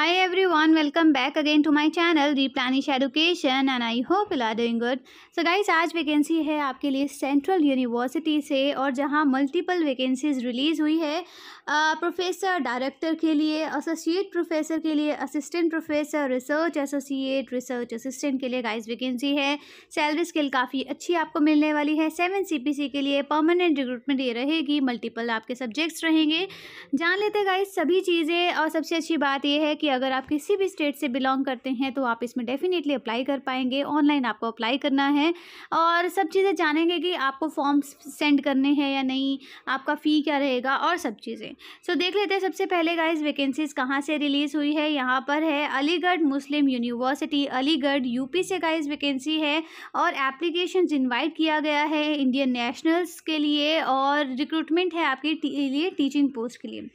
Hi everyone, welcome back again to my channel Replenish Education and I hope you are doing good. So guys, आज vacancy है आपके लिए central university से और जहां multiple vacancies release हुई है प्रोफेसर डायरेक्टर के लिए, एसोसिएट प्रोफेसर के लिए, assistant professor, research associate, research assistant के लिए गाइज वैकेंसी है। सैलरी स्केल काफ़ी अच्छी आपको मिलने वाली है। 7 CPC के लिए परमानेंट रिक्रूटमेंट ये रहेगी, मल्टीपल आपके सब्जेक्ट्स रहेंगे। जान लेते गाइज सभी चीज़ें, और सबसे अच्छी बात यह है कि अगर आप किसी भी स्टेट से बिलोंग करते हैं तो आप इसमें डेफिनेटली अप्लाई कर पाएंगे। ऑनलाइन आपको अप्लाई करना है और सब चीज़ें जानेंगे कि आपको फॉर्म्स सेंड करने हैं या नहीं, आपका फ़ी क्या रहेगा और सब चीज़ें। सो देख लेते हैं सबसे पहले गाइस वैकेंसीज़ कहाँ से रिलीज़ हुई है। यहाँ पर है Aligarh Muslim University, Aligarh UP से गाइस वैकेंसी है और एप्लीकेशंस इन्वाइट किया गया है इंडियन नेशनल्स के लिए और रिक्रूटमेंट है आपके लिए टीचिंग पोस्ट के लिए।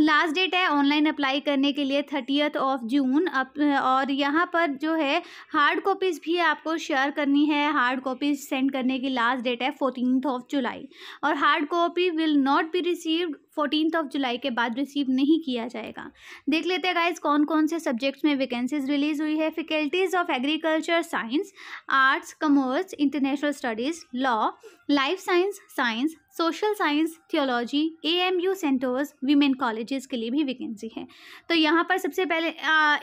लास्ट डेट है ऑनलाइन अप्लाई करने के लिए 30th of June। और यहाँ पर जो है हार्ड कॉपीज़ भी आपको शेयर करनी है। हार्ड कॉपीज़ सेंड करने की लास्ट डेट है 14th of July और hard copy will not be received. 14th of July के बाद रिसीव नहीं किया जाएगा। देख लेते हैं गाइज कौन कौन से सब्जेक्ट्स में वैकेंसीज रिलीज़ हुई है। Faculties of agriculture, science, arts, commerce, international studies, law, life science, science, social science, theology, AMU centres, women colleges के लिए भी वैकेंसी है। तो यहाँ पर सबसे पहले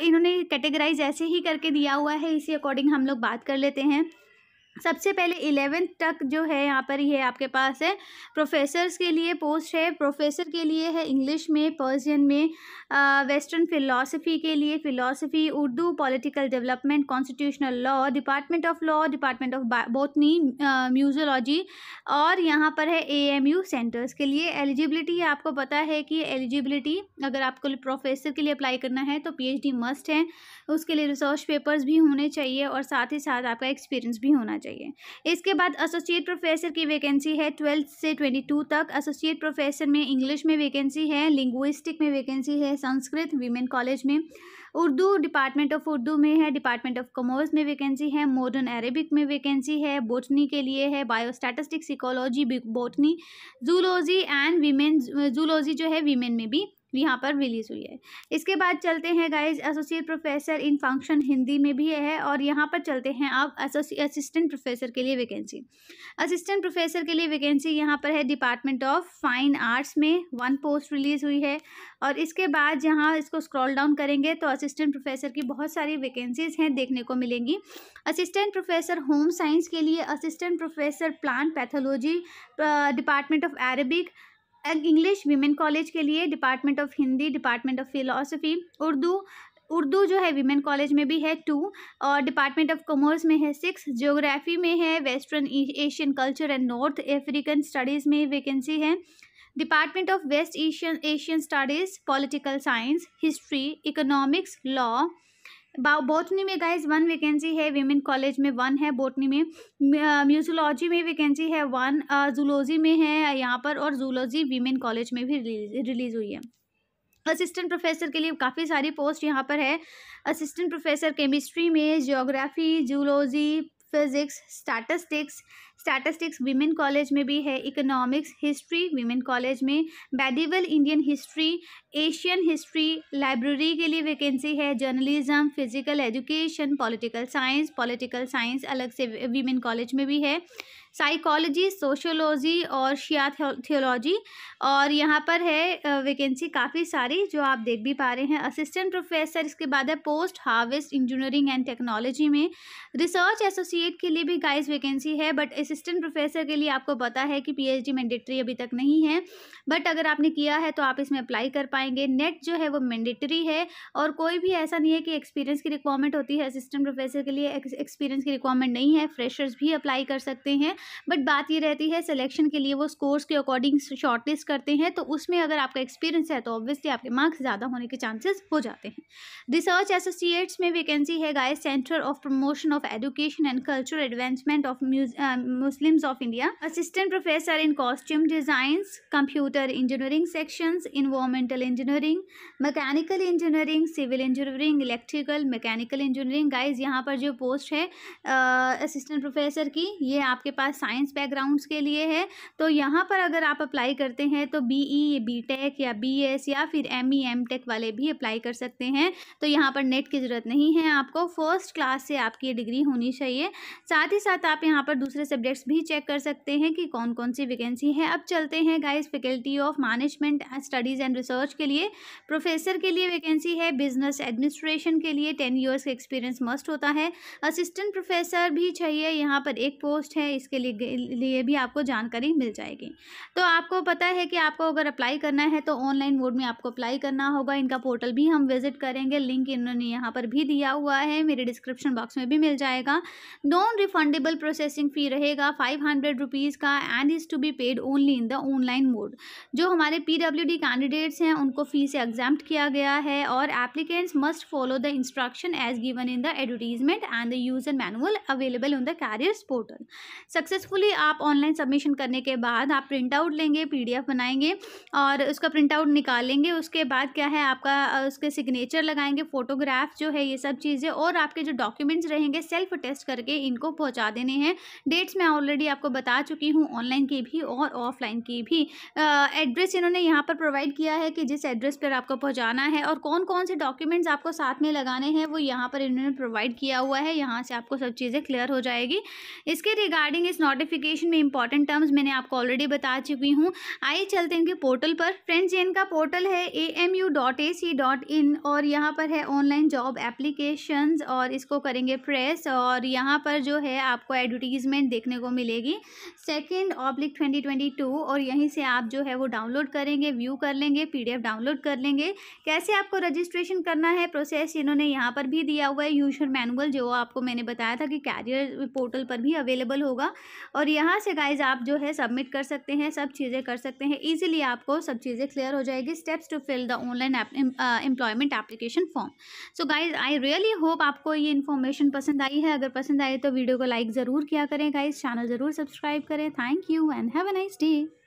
इन्होंने कैटेगराइज ऐसे ही करके दिया हुआ है, इसी अकॉर्डिंग हम लोग बात कर लेते हैं। सबसे पहले 11th तक जो है यहाँ पर ये आपके पास है प्रोफेसर्स के लिए पोस्ट है। प्रोफेसर के लिए है इंग्लिश में, पर्शियन में, वेस्टर्न फिलॉसफी के लिए, philosophy, Urdu, political development, constitutional law, department of law, department of botany, museology और यहाँ पर है AMU सेंटर्स के लिए। एलिजिबिलिटी आपको पता है कि एलिजिबिलिटी अगर आपको प्रोफेसर के लिए अप्लाई करना है तो PhD मस्ट है, उसके लिए रिसर्च पेपर्स भी होने चाहिए और साथ ही साथ आपका एक्सपीरियंस भी होना चाहिए। इसके बाद एसोसिएट प्रोफेसर की वैकेंसी है 12 से 22 तक। एसोसिएट प्रोफेसर में इंग्लिश में वैकेंसी है, लिंग्विस्टिक में वैकेंसी है, संस्कृत वीमेन कॉलेज में, उर्दू डिपार्टमेंट ऑफ उर्दू में है, डिपार्टमेंट ऑफ कॉमर्स में वैकेंसी है, मॉडर्न अरेबिक में वैकेंसी है, बोटनी के लिए है, biostatistics, ecology, botany, zoology and women, zoology जो है वीमेन में भी यहाँ पर रिलीज़ हुई है। इसके बाद चलते हैं guys associate professor in function Hindi में भी है और यहाँ पर चलते हैं आप असिस्टेंट प्रोफेसर के लिए वैकेंसी। असिस्टेंट प्रोफेसर के लिए वैकेंसी यहाँ पर है डिपार्टमेंट ऑफ फाइन आर्ट्स में 1 पोस्ट रिलीज़ हुई है। और इसके बाद जहाँ इसको स्क्रॉल डाउन करेंगे तो असिस्टेंट प्रोफेसर की बहुत सारी वैकेंसीज हैं देखने को मिलेंगी। असिस्टेंट प्रोफेसर होम साइंस के लिए, assistant professor plant pathology, department of Arabic, English women college के लिए, department of Hindi, department of philosophy, Urdu जो है वीमेन कॉलेज में भी है 2 और डिपार्टमेंट ऑफ कॉमर्स में है 6। ज्योग्राफी में है western Asian culture and north African studies में वैकेंसी है, department of waste Asian studies, political science, history, economics, law. Botany में गाइज 1 वैकेंसी है, वीमेन कॉलेज में 1 है बॉटनी में, म्यूजियोलॉजी में वैकेंसी है 1, जूलॉजी में है यहाँ पर और जूलॉजी वीमेन कॉलेज में भी रिलीज़ हुई है। असिस्टेंट प्रोफेसर के लिए काफ़ी सारी पोस्ट यहाँ पर है। असिस्टेंट प्रोफेसर केमिस्ट्री में, geography, zoology, physics, statistics women college में भी है, इकोनॉमिक्स, हिस्ट्री वीमेन कॉलेज में, medieval Indian history, Asian history, library के लिए वैकेंसी है, journalism, physical education, political science अलग से वीमेन कॉलेज में भी है, साइकोलॉजी, सोशोलॉजी और शिया थियोलॉजी। और यहाँ पर है वैकेंसी काफ़ी सारी जो आप देख भी पा रहे हैं असिस्टेंट प्रोफेसर। इसके बाद है post harvest engineering and technology में। रिसर्च एसोसिएट के लिए भी गाइस वैकेंसी है, बट असिस्टेंट प्रोफेसर के लिए आपको पता है कि PhD मैंडेटरी अभी तक नहीं है, बट अगर आपने किया है तो आप इसमें अप्लाई कर पाएंगे। नेट जो है वो मैंडेटरी है और कोई भी ऐसा नहीं है कि एक्सपीरियंस की रिक्वायरमेंट होती है। असिस्टेंट प्रोफेसर के लिए एक्सपीरियंस की रिक्वायरमेंट नहीं है, फ्रेशर्स भी अप्लाई कर सकते हैं, बट बात ये रहती है सिलेक्शन के लिए वो स्कोर्स के अकॉर्डिंग शॉर्टलिस्ट करते हैं, तो उसमें अगर आपका एक्सपीरियंस है तो ऑब्वियसली आपके मार्क्स ज़्यादा होने के चांसेस हो जाते हैं। रिसर्च एसोसिएट्स में वैकेंसी है guys centre of promotion of education and cultural advancement of Muslims of India, assistant professor in costume designs, computer engineering sections, environmental engineering, mechanical engineering, civil engineering, electrical, mechanical engineering। Guys यहाँ पर जो post है assistant professor की, ये आपके पास science backgrounds के लिए है। तो यहाँ पर अगर आप अप्लाई करते हैं तो बीई, बीटेक या बीएस या फिर एमई, एमटेक वाले भी अप्लाई कर सकते हैं। तो यहाँ पर नेट की ज़रूरत नहीं है, आपको फर्स्ट क्लास से आपकी डिग्री होनी चाहिए। साथ ही साथ आप यहाँ पर दूसरे सब्जेक्ट्स भी चेक कर सकते हैं कि कौन कौन सी वैकेंसी है। अब चलते हैं guys faculty of management studies and research के लिए, प्रोफेसर के लिए वैकेंसी है। बिजनेस एडमिनिस्ट्रेशन के लिए 10 ईयर्स का एक्सपीरियंस मस्ट होता है। असिस्टेंट प्रोफेसर भी चाहिए, यहाँ पर एक पोस्ट है, इसके लिए भी आपको जानकारी मिल जाएगी। तो आपको पता है कि आपको अगर अप्लाई करना है तो ऑनलाइन मोड में आपको अप्लाई करना होगा। इनका पोर्टल भी हम विजिट करेंगे, लिंक इन्होंने यहाँ पर भी दिया हुआ है, मेरे डिस्क्रिप्शन बॉक्स में भी मिल जाएगा। नॉन रिफंडेबल प्रोसेसिंग फ़ी रहेगा 500 रुपीज़ का, and is to be paid only in the online mode. जो हमारे PWD कैंडिडेट्स हैं उनको फ़ी से एग्जाम्प्ट किया गया है, और applicants must follow the instruction as given in the advertisement and the user manual available on the careers portal. Successfully आप ऑनलाइन सबमिशन करने के बाद आप प्रिंट आउट लेंगे, PDF बनाएंगे और उसका प्रिंट आउट निकालेंगे। उसके बाद क्या है आपका, उसके सिग्नेचर लगाएंगे, फोटोग्राफ जो है ये सब चीज़ें, और आपके जो डॉक्यूमेंट्स रहेंगे सेल्फ टेस्ट करके इनको पहुंचा देने हैं। डेट्स मैं ऑलरेडी आपको बता चुकी हूँ, ऑनलाइन की भी और ऑफलाइन की भी। एड्रेस इन्होंने यहाँ पर प्रोवाइड किया है कि जिस एड्रेस पर आपको पहुँचाना है और कौन कौन से डॉक्यूमेंट्स आपको साथ में लगाने हैं, वो यहाँ पर इन्होंने प्रोवाइड किया हुआ है। यहाँ से आपको सब चीज़ें क्लियर हो जाएगी। इसके रिगार्डिंग इस नोटिफिकेशन में इंपॉर्टेंट टर्म्स मैंने आपको ऑलरेडी बता चुकी हूँ। आइए चलते हैं इनके पोर्टल पर। फ्रेंड्स, इनका पोर्टल है amu.ac.in और यहाँ पर है ऑनलाइन जॉब एप्लीकेशंस, और इसको करेंगे प्रेस, और यहाँ पर जो है आपको एडवर्टीजमेंट देखने को मिलेगी 2/2022, और यहीं से आप जो है वो डाउनलोड करेंगे, व्यू कर लेंगे, PDF डाउनलोड कर लेंगे। कैसे आपको रजिस्ट्रेशन करना है प्रोसेस इन्होंने यहाँ पर भी दिया हुआ है। यूजर मैनुअल जो आपको मैंने बताया था कि कैरियर पोर्टल पर भी अवेलेबल होगा, और यहाँ से गाइज आप जो है सबमिट कर सकते हैं, सब चीज़ें कर सकते हैं। ईजिली आपको सब चीज़ें क्लियर हो जाएगी। Steps to fill the online employment application form. So guys, I really hope आपको ये इन्फॉर्मेशन पसंद आई है। अगर पसंद आए तो वीडियो को लाइक ज़रूर किया करें गाइज, चैनल ज़रूर सब्सक्राइब करें। Thank you and have a nice day.